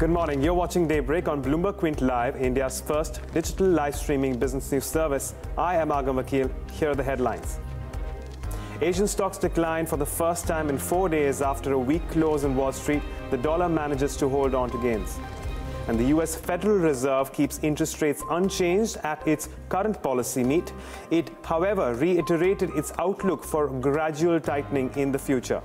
Good morning. You're watching Daybreak on Bloomberg Quint Live, India's first digital live streaming business news service. I am Agam Vakil. Here are the headlines. Asian stocks declined for the first time in 4 days after a weak close in Wall Street. The dollar manages to hold on to gains. And the US Federal Reserve keeps interest rates unchanged at its current policy meet. It, however, reiterated its outlook for gradual tightening in the future.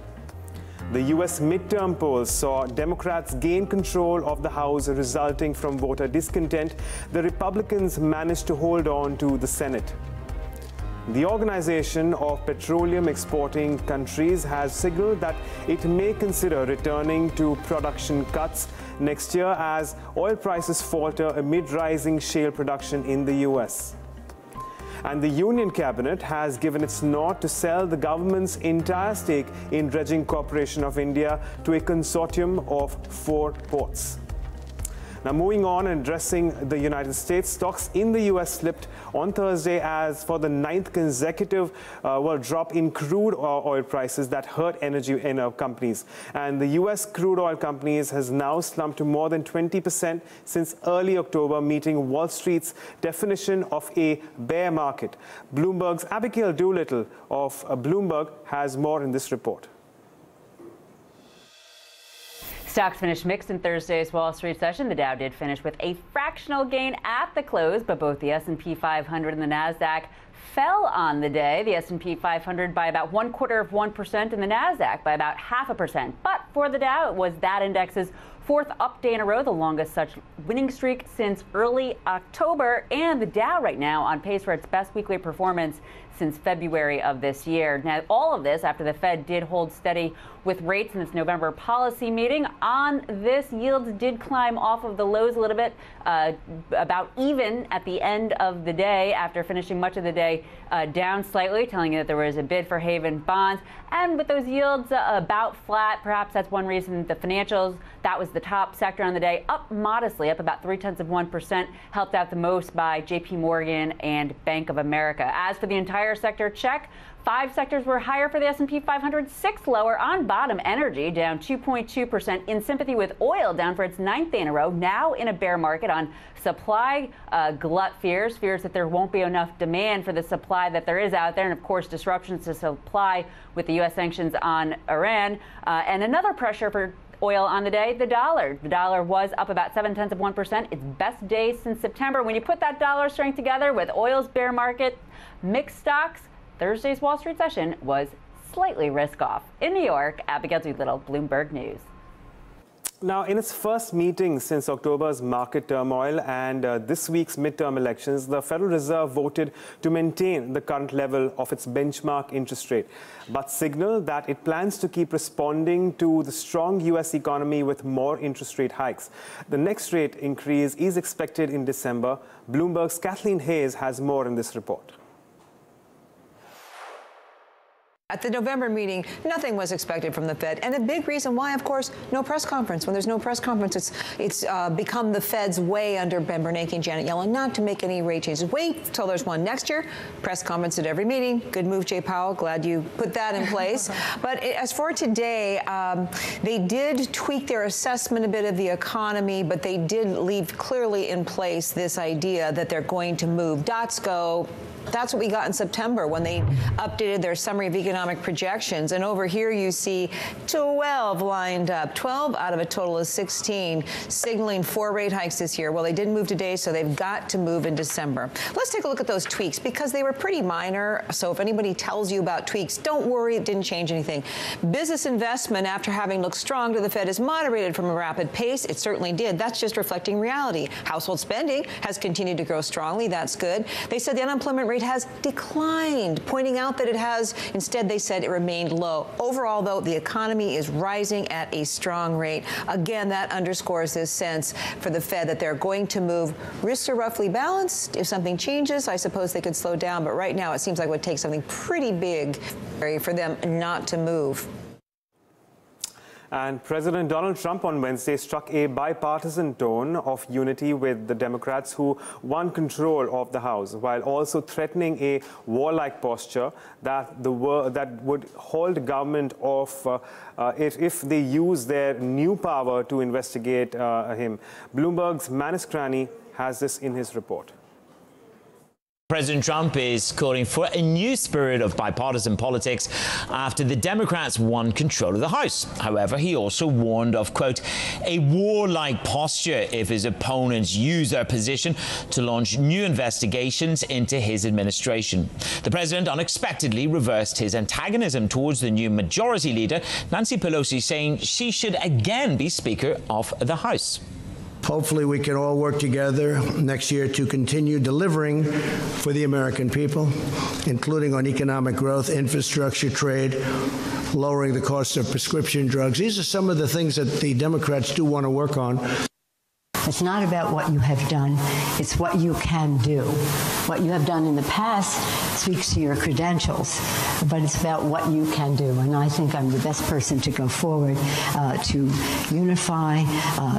The US midterm polls saw Democrats gain control of the House resulting from voter discontent. The Republicans managed to hold on to the Senate. The Organization of Petroleum Exporting Countries has signaled that it may consider returning to production cuts next year as oil prices falter amid rising shale production in the US. And the Union Cabinet has given its nod to sell the government's entire stake in Dredging Corporation of India to a consortium of 4 ports. Now moving on and addressing the United States, stocks in the US slipped on Thursday as for the 9th consecutive drop in crude oil prices that hurt energy companies. And the US crude oil companies has now slumped to more than 20% since early October, meeting Wall Street's definition of a bear market. Bloomberg's Abigail Doolittle of Bloomberg has more in this report. Stocks finished mixed in Thursday's Wall Street session. The Dow did finish with a fractional gain at the close, but both the S&P 500 and the Nasdaq fell on the day. The S&P 500 by about 1/4 of 1% and the Nasdaq by about 0.5%. But for the Dow, it was that index's 4th up day in a row, the longest such winning streak since early October. And the Dow right now on pace for its best weekly performance since February of this year. Now, all of this after the Fed did hold steady with rates in its November policy meeting. On this, yields did climb off of the lows a little bit, about even at the end of the day after finishing much of the day down slightly, telling you that there was a bid for Haven bonds. And with those yields about flat, perhaps that's one reason the financials, that was the top sector on the day, up modestly, up about 0.3%, helped out the most by JP Morgan and Bank of America. As for the entire sector check, 5 sectors were higher for the S&P 500, 6 lower. On bottom, energy down 2.2% in sympathy with oil, down for its 9th day in a row, now in a bear market on supply glut fears that there won't be enough demand for the supply that there is out there, and of course disruptions to supply with the U.S. sanctions on Iran, and another pressure for oil on the day, the dollar. The dollar was up about 0.7%, its best day since September. When you put that dollar strength together with oil's bear market, mixed stocks, Thursday's Wall Street session was slightly risk-off. In New York, Abigail Doolittle, Bloomberg News. Now, in its first meeting since October's market turmoil and this week's midterm elections, the Federal Reserve voted to maintain the current level of its benchmark interest rate, but signaled that it plans to keep responding to the strong U.S. economy with more interest rate hikes. The next rate increase is expected in December. Bloomberg's Kathleen Hayes has more in this report. At the November meeting, nothing was expected from the Fed, and a big reason why, of course, no press conference. When there's no press conference, it's become the Fed's way under Ben Bernanke and Janet Yellen not to make any rate changes. Wait till there's one next year. Press conference at every meeting. Good move, Jay Powell. Glad you put that in place. But as for today, they did tweak their assessment a bit of the economy, but they did leave clearly in place this idea that they're going to move. Dots go. That's what we got in September when they updated their summary of economic projections. And over here you see 12 lined up, 12 out of a total of 16, signaling 4 rate hikes this year. Well, they didn't move today, so they've got to move in December. Let's take a look at those tweaks because they were pretty minor. So if anybody tells you about tweaks, don't worry, it didn't change anything. Business investment, after having looked strong to the Fed, is moderated from a rapid pace. It certainly did. That's just reflecting reality. Household spending has continued to grow strongly. That's good. They said the unemployment rate has declined, pointing out that it has. Instead, they said it remained low. Overall, though, the economy is rising at a strong rate. Again, that underscores this sense for the Fed that they're going to move. Risks are roughly balanced. If something changes, I suppose they could slow down. But right now, it seems like it would take something pretty big for them not to move. And President Donald Trump on Wednesday struck a bipartisan tone of unity with the Democrats who won control of the House, while also threatening a warlike posture that would hold government off if they use their new power to investigate him. Bloomberg's Manus Crani has this in his report. President Trump is calling for a new spirit of bipartisan politics after the Democrats won control of the House. However, he also warned of, quote, a warlike posture if his opponents use their position to launch new investigations into his administration. The president unexpectedly reversed his antagonism towards the new majority leader, Nancy Pelosi, saying she should again be Speaker of the House. Hopefully we can all work together next year to continue delivering for the American people, including on economic growth, infrastructure, trade, lowering the cost of prescription drugs. These are some of the things that the Democrats do want to work on. It's not about what you have done, it's what you can do. What you have done in the past speaks to your credentials, but it's about what you can do. And I think I'm the best person to go forward, to unify,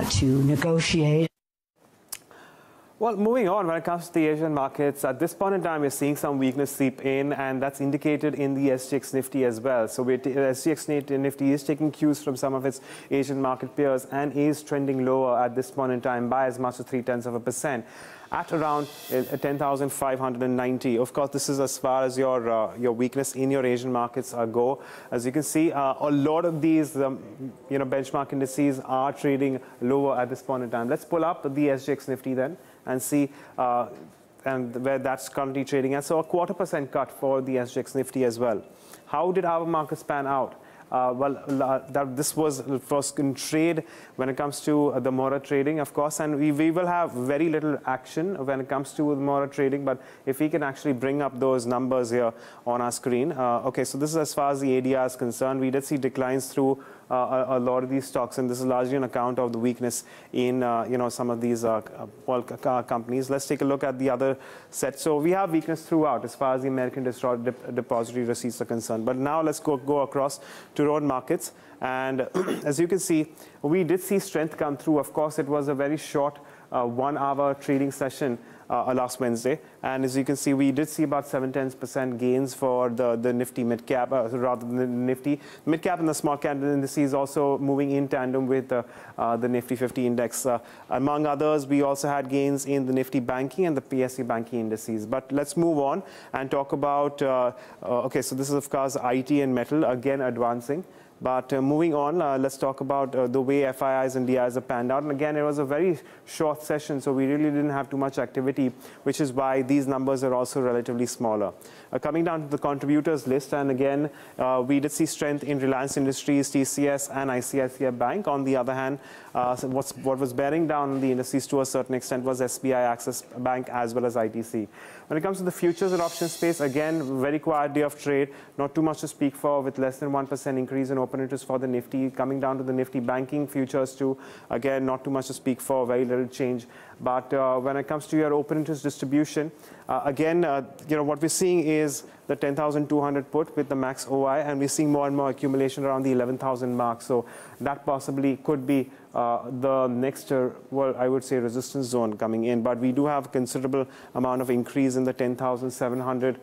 to negotiate. Well, moving on, when it comes to the Asian markets, at this point in time, we're seeing some weakness seep in, and that's indicated in the SGX Nifty as well. So SGX Nifty is taking cues from some of its Asian market peers and is trending lower at this point in time by as much as 0.3% at around 10,590. Of course, this is as far as your weakness in your Asian markets go. As you can see, a lot of these benchmark indices are trading lower at this point in time. Let's pull up the SGX Nifty then and see where that's currently trading. And so a 0.25% cut for the SGX Nifty as well. How did our markets pan out? This was first in trade when it comes to the Mora trading, of course, and we will have very little action when it comes to the Mora trading, but if we can actually bring up those numbers here on our screen. Okay, so this is as far as the ADR is concerned. We did see declines through a lot of these stocks, and this is largely on account of the weakness in some of these companies. Let's take a look at the other set. So we have weakness throughout as far as the American depository receipts are concerned. But now let's go across to road markets, and as you can see, we did see strength come through. Of course, it was a very short 1-hour trading session last Wednesday, and as you can see, we did see about 0.7% gains for the Nifty mid cap, rather than the Nifty mid cap, and the small cap indices also moving in tandem with the Nifty 50 index. Among others, we also had gains in the Nifty banking and the PSE banking indices. But let's move on and talk about okay, so this is of course IT and metal again advancing. But moving on, let's talk about the way FIIs and DIs are panned out. And again, it was a very short session, so we really didn't have too much activity, which is why these numbers are also relatively smaller. Coming down to the contributors list, and again, we did see strength in Reliance Industries, TCS, and ICICI Bank. On the other hand, what was bearing down the indices to a certain extent was SBI, Axis Bank, as well as ITC. When it comes to the futures and options space, again, very quiet day of trade, not too much to speak for, with less than 1% increase in open interest for the Nifty. Coming down to the Nifty banking futures too, again, not too much to speak for, very little change. But when it comes to your open interest distribution, again, what we're seeing is the 10,200 put with the max OI, and we're seeing more and more accumulation around the 11,000 mark. So that possibly could be the next, well, I would say resistance zone coming in. But we do have considerable amount of increase in the 10,700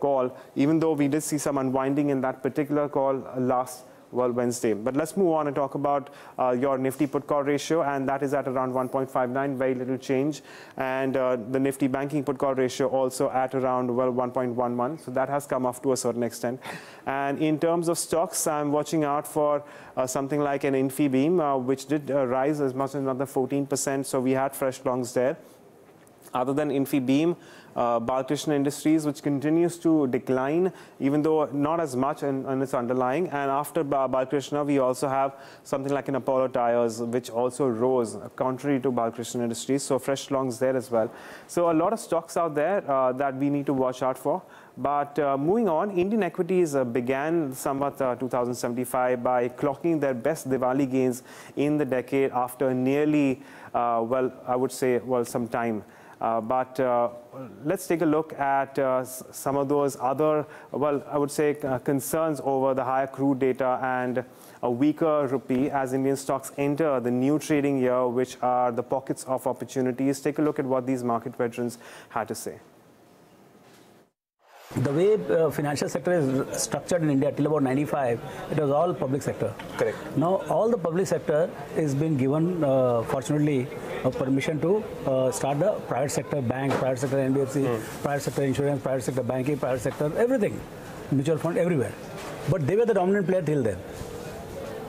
call, even though we did see some unwinding in that particular call last Wednesday. But let's move on and talk about your Nifty put call ratio, and that is at around 1.59, very little change. And the Nifty banking put call ratio also at around 1.11, so that has come off to a certain extent. And in terms of stocks, I'm watching out for something like an Infibeam, which did rise as much as another 14%, so we had fresh longs there. Other than Infibeam, Balkrishna Industries, which continues to decline, even though not as much in its underlying. And after Balkrishna, we also have something like an Apollo Tires, which also rose, contrary to Balkrishna Industries. So fresh longs there as well. So a lot of stocks out there that we need to watch out for. But moving on, Indian equities began somewhat 2075 by clocking their best Diwali gains in the decade after nearly, well, I would say, well, some time. But let's take a look at some of those other, well, I would say concerns over the higher crude data and a weaker rupee as Indian stocks enter the new trading year, which are the pockets of opportunities. Take a look at what these market veterans had to say. The way financial sector is structured in India till about 95, it was all public sector. Correct. Now all the public sector is being given, fortunately, permission to start the private sector bank, private sector NBFC, private sector insurance, private sector banking, private sector everything, mutual fund everywhere. But they were the dominant player till then,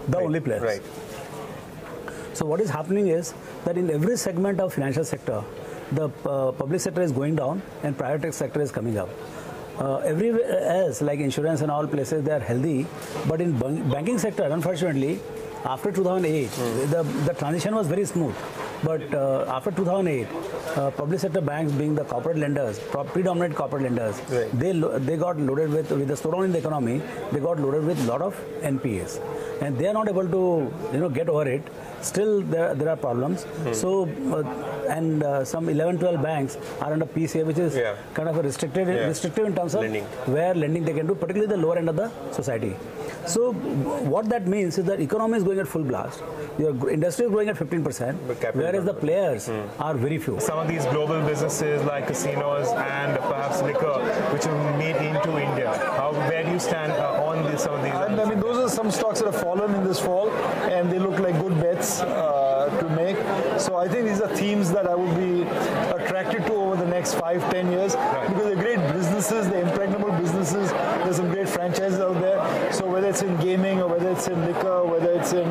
the only players. Right. So what is happening is that in every segment of financial sector, the public sector is going down and private sector is coming up. Everywhere else, like insurance and all places, they are healthy. But in banking sector, unfortunately, after 2008, the transition was very smooth. But after 2008, public sector banks being the corporate lenders, predominant corporate lenders, right. they got loaded with the slowdown in the economy. They got loaded with a lot of NPAs, and they are not able to get over it. Still, there are problems. So, and some 11-12 banks are under PCA, which is kind of a restrictive in terms of lending. Where lending they can do, particularly the lower end of the society. So, what that means is that economy is going at full blast. Your industry is growing at 15%, whereas the players are very few. Some of these global businesses like casinos and perhaps liquor, which are made into India. Where do you stand on this, some of these? I mean, those are some stocks that have fallen in this fall, and they look like good bets to make. So I think these are themes that I would be attracted to over the next 5-10 years, because they're great businesses, they're impregnable businesses. There's some great franchises out there. So whether it's in gaming or whether it's in liquor, whether it's in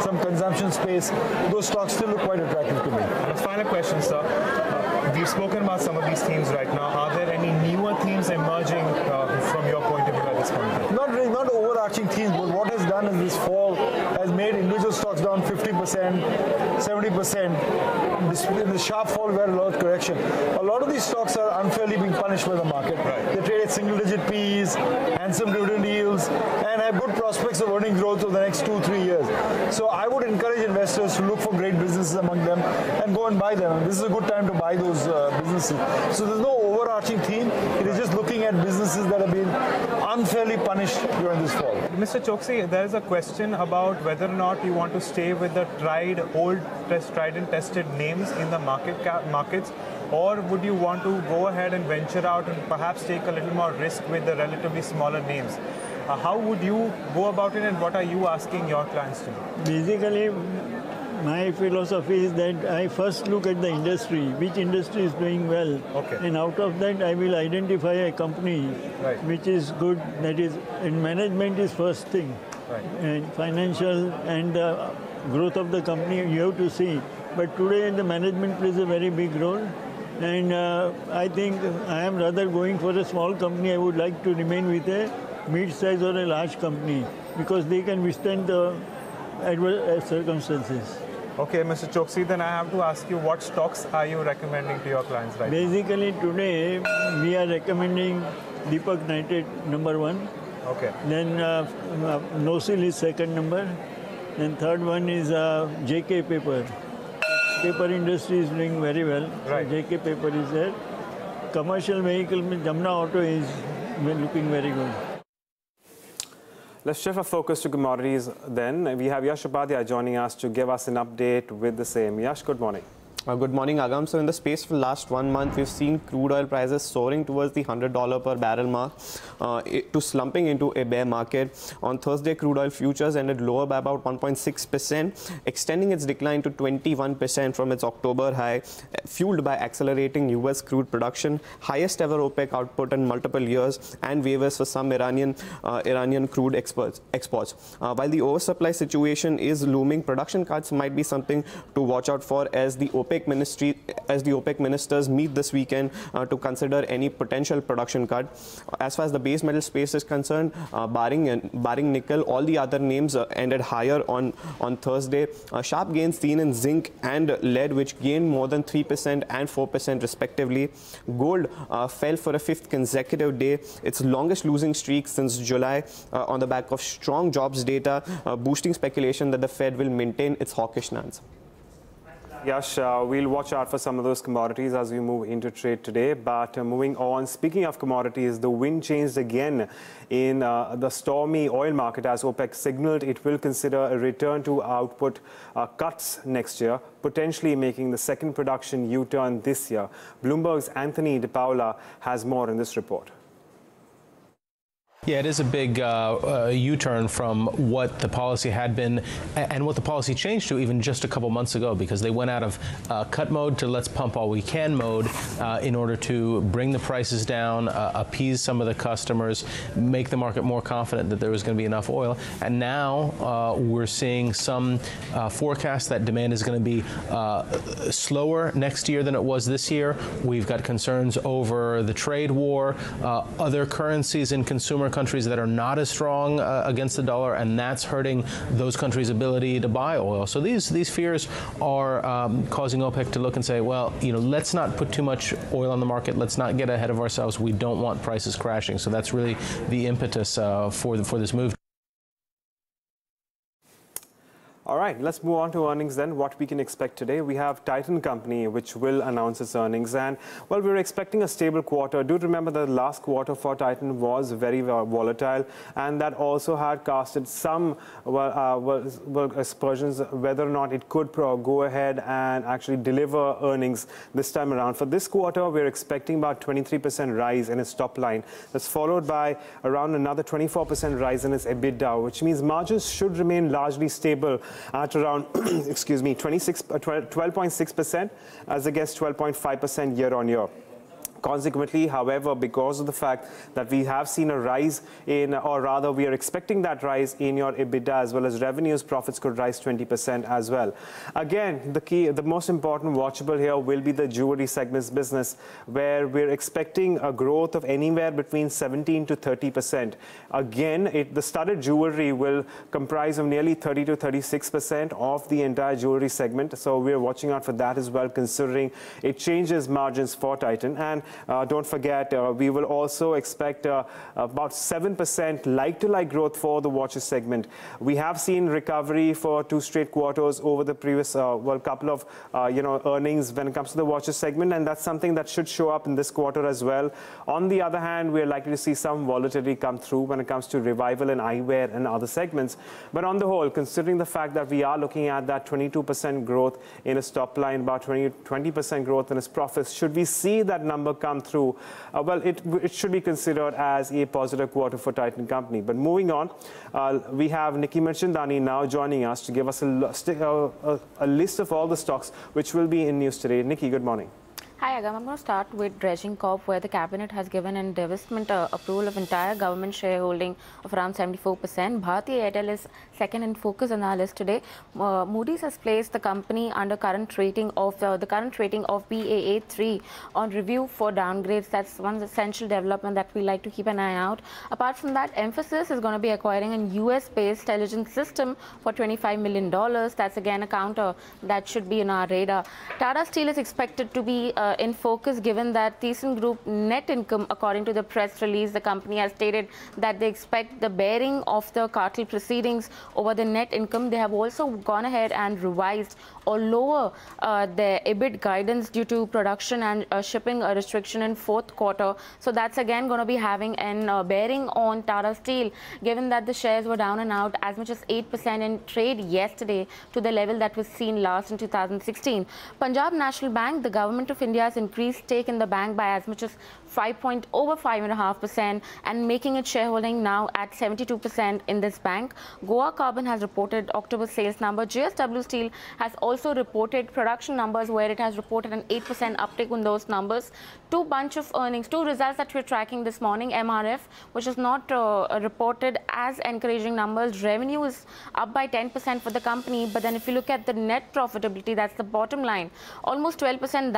some consumption space, those stocks still look quite attractive to me. And final question, sir. We've spoken about some of these themes right now. Are there any newer themes emerging from your point of view at this point? Not really, not overarching themes, but what has done is this fall has made individual stocks down 50%, 70%. The sharp fall where a lot of correction. A lot of these stocks are unfairly being punished by the market. Right. They trade at single-digit P's, handsome dividend yields, and have good prospects of earning growth over the next 2-3 years. So I would encourage investors to look for great businesses among them and go and buy them. And this is a good time to buy those businesses. So there's no overarching theme. It is just looking at businesses that have been unfairly punished during this fall. Mr. Choksi, there is a question about whether or not you want to stay with the tried and tested names in the markets, or would you want to go ahead and venture out and perhaps take a little more risk with the relatively smaller names? How would you go about it, and what are you asking your clients to do? Basically, my philosophy is that I first look at the industry, which industry is doing well, and out of that I will identify a company which is good, that is, and management is first thing, and financial and growth of the company you have to see. But today the management plays a very big role, and I think I am rather going for a small company. I would like to remain with a mid-size or a large company, because they can withstand the adverse circumstances. Okay, Mr. Choksi, then I have to ask you, what stocks are you recommending to your clients right now? Basically, today we are recommending Deepak Nitrate number 1. Okay. Then Nosil is second number. Then third one is JK Paper. Paper industry is doing very well. Right. So JK Paper is there. Commercial vehicle, Jamna Auto is looking very good. Let's shift our focus to commodities then. We have Yash Upadhyay joining us to give us an update with the same. Yash, good morning. Good morning, Agam. So in the space for the last 1 month, we've seen crude oil prices soaring towards the $100 per barrel mark to slumping into a bear market. On Thursday, crude oil futures ended lower by about 1.6%, extending its decline to 21% from its October high, fueled by accelerating US crude production, highest ever OPEC output in multiple years, and waivers for some Iranian crude exports. While the oversupply situation is looming, production cuts might be something to watch out for as the OPEC ministers meet this weekend to consider any potential production cut. As far as the base metal space is concerned, barring nickel, all the other names ended higher on Thursday. Sharp gains seen in zinc and lead, which gained more than 3% and 4% respectively. Gold fell for a 5th consecutive day, its longest losing streak since July, on the back of strong jobs data, boosting speculation that the Fed will maintain its hawkish stance. Yash, we'll watch out for some of those commodities as we move into trade today. But moving on, speaking of commodities, the wind changed again in the stormy oil market as OPEC signaled it will consider a return to output cuts next year, potentially making the second production U-turn this year. Bloomberg's Anthony DePaola has more in this report. Yeah, it is a big U-turn from what the policy had been and what the policy changed to even just a couple months ago, because they went out of cut mode to let's pump all we can mode in order to bring the prices down, appease some of the customers, make the market more confident that there was going to be enough oil. And now we're seeing some forecasts that demand is going to be slower next year than it was this year. We've got concerns over the trade war, other currencies and consumer countries that are not as strong against the dollar, and that's hurting those countries' ability to buy oil. So these fears are causing OPEC to look and say, well, you know, let's not put too much oil on the market. Let's not get ahead of ourselves. We don't want prices crashing. So that's really the impetus for this move. All right, let's move on to earnings then. What we can expect today, we have Titan Company, which will announce its earnings. And, well, we're expecting a stable quarter. Do remember that last quarter for Titan was very volatile, and that also had casted some aspersions whether or not it could go ahead and actually deliver earnings this time around. For this quarter, we're expecting about 23% rise in its top line. That's followed by around another 24% rise in its EBITDA, which means margins should remain largely stable at around, excuse me, 12.6% as against 12.5% year-on-year. Consequently, however, because of the fact that we have seen a rise in, or rather we are expecting that rise in your EBITDA as well as revenues, profits could rise 20% as well. Again, the most important watchable here will be the jewelry segments business, where we're expecting a growth of anywhere between 17 to 30%. Again, the studded jewelry will comprise of nearly 30 to 36% of the entire jewelry segment. So we're watching out for that as well, considering it changes margins for Titan. And don't forget, we will also expect about 7% like-to-like growth for the watches segment. We have seen recovery for two straight quarters over the previous, couple of, earnings when it comes to the watches segment, and that's something that should show up in this quarter as well. On the other hand, we are likely to see some volatility come through when it comes to revival in eyewear and other segments. But on the whole, considering the fact that we are looking at that 22% growth in its top line, about 20% growth in its profits, should we see that number come through, it should be considered as a positive quarter for Titan Company. But moving on, we have Nikki Merchandani now joining us to give us a list of all the stocks which will be in news today. Nikki, good morning. Hi, Agam. I'm going to start with Dredging Corp, where the cabinet has given an divestment approval of entire government shareholding of around 74%. Bharti Airtel is second in focus on our list today. Moody's has placed the company under current rating of Baa3 on review for downgrades. That's one essential development that we like to keep an eye out. Apart from that, Emphasis is going to be acquiring a US-based television system for $25 million. That's again a counter that should be on our radar. Tata Steel is expected to be in focus, given that Thiessen Group net income, according to the press release, the company has stated that they expect the bearing of the cartel proceedings over the net income. They have also gone ahead and revised or lower their EBIT guidance due to production and shipping restriction in fourth quarter. So that's again going to be having an bearing on Tata Steel, given that the shares were down and out as much as 8% in trade yesterday to the level that was seen last in 2016. Punjab National Bank, the government of India's increased stake in the bank by as much as 5.5% and making its shareholding now at 72% in this bank. Goa Carbon has reported October sales number. JSW Steel has also reported production numbers, where it has reported an 8% uptick on those numbers. Two results that we're tracking this morning. MRF, which is not reported as encouraging numbers. Revenue is up by 10% for the company, but then if you look at the net profitability, that's the bottom line, almost 12%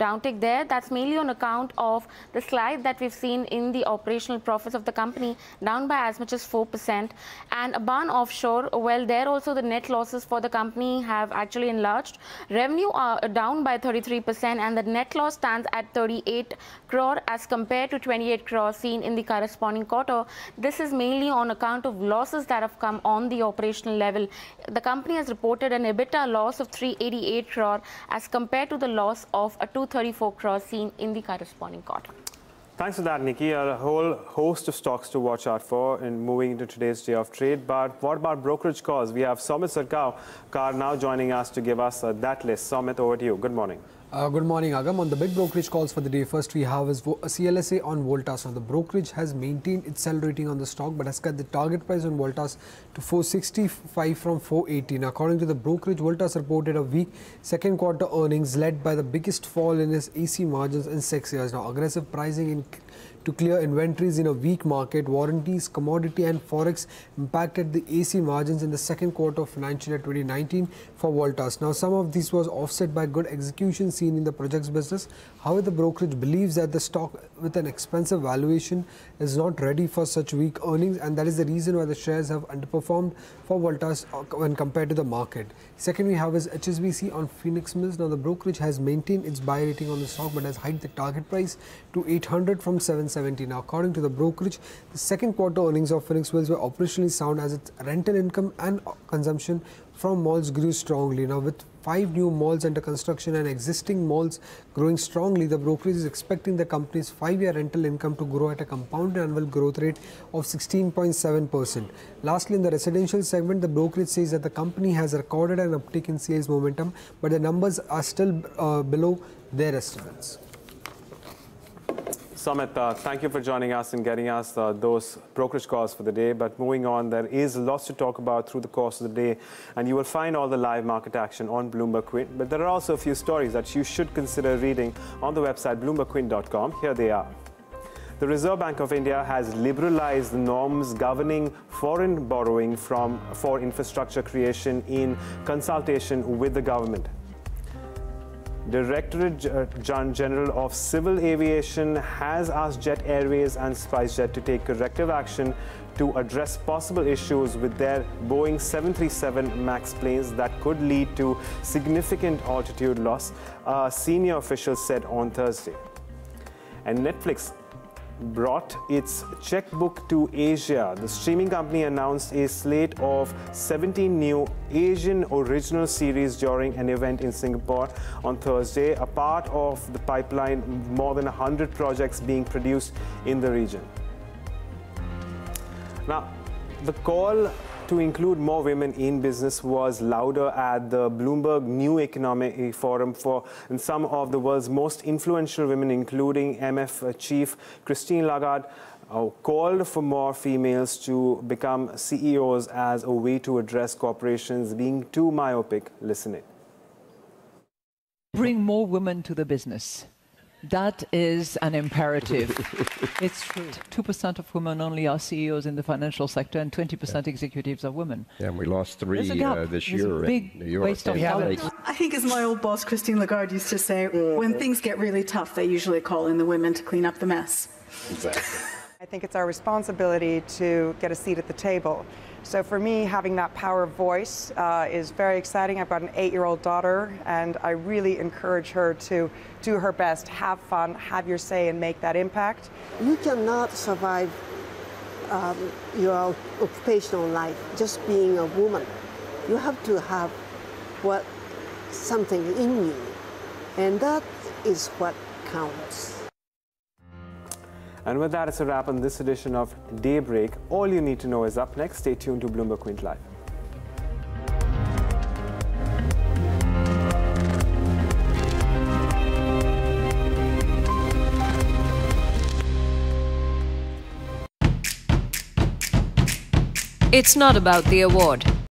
downtick there. That's mainly on account of the slide that we've seen in the operational profits of the company, down by as much as 4%. And Aban Offshore, well, there also the net losses for the company have actually enlarged. Revenue are down by 33% and the net loss stands at 38 crore as compared to 28 crore seen in the corresponding quarter. This is mainly on account of losses that have come on the operational level. The company has reported an EBITDA loss of 388 crore as compared to the loss of a 234 crore seen in the corresponding quarter. Thanks for that, Nikki. A whole host of stocks to watch out for in moving into today's day of trade. But what about brokerage calls? We have Somit Sarkar now joining us to give us that list. Somit, over to you. Good morning. Good morning, Agam. On the big brokerage calls for the day, first we have is CLSA on Voltas. Now, the brokerage has maintained its sell rating on the stock but has cut the target price on Voltas to 465 from 480. Now, according to the brokerage, Voltas reported a weak second quarter earnings led by the biggest fall in its AC margins in 6 years. Now, aggressive pricing in to clear inventories in a weak market, warranties, commodity and forex impacted the AC margins in the second quarter of financial year 2019 for Voltas. Now, some of this was offset by good execution seen in the projects business. However, the brokerage believes that the stock with an expensive valuation is not ready for such weak earnings, and that is the reason why the shares have underperformed for Voltas when compared to the market. Second, we have is HSBC on Phoenix Mills. Now, the brokerage has maintained its buy rating on the stock but has hiked the target price to 800 from 770. Now, according to the brokerage, the second quarter earnings of Phoenix Mills were operationally sound as its rental income and consumption from malls grew strongly. Now, with 5 new malls under construction and existing malls growing strongly, the brokerage is expecting the company's 5-year rental income to grow at a compound annual growth rate of 16.7%. Lastly, in the residential segment, the brokerage says that the company has recorded an uptick in sales momentum, but the numbers are still below their estimates. Somit, thank you for joining us and getting us those brokerage calls for the day. But moving on, there is lots to talk about through the course of the day, and you will find all the live market action on Bloomberg Quint. But there are also a few stories that you should consider reading on the website bloombergquint.com. Here they are. The Reserve Bank of India has liberalized the norms governing foreign borrowing for infrastructure creation in consultation with the government. Directorate General of Civil Aviation has asked Jet Airways and SpiceJet to take corrective action to address possible issues with their Boeing 737 MAX planes that could lead to significant altitude loss, a senior official said on Thursday. And Netflix brought its checkbook to Asia. The streaming company announced a slate of 17 new Asian original series during an event in Singapore on Thursday, a part of the pipeline, more than 100 projects being produced in the region. Now, the call to include more women in business was louder at the Bloomberg New Economic Forum for some of the world's most influential women, including MF Chief Christine Lagarde, called for more females to become CEOs as a way to address corporations being too myopic. Listen in. Bring more women to the business. That is an imperative. It's true. 2% of women only are CEOs in the financial sector, and 20% executives are women. Yeah, and we lost 3 this year in New York. Waste of talent. I think, as my old boss Christine Lagarde used to say, when things get really tough, they usually call in the women to clean up the mess. Exactly. I think it's our responsibility to get a seat at the table. So for me, having that power of voice is very exciting. I've got an 8-year-old daughter, and I really encourage her to do her best, have fun, have your say, and make that impact. You cannot survive your occupational life just being a woman. You have to have something in you, and that is what counts. And with that, it's a wrap on this edition of Daybreak. All you need to know is up next. Stay tuned to Bloomberg Quint Live. It's not about the award.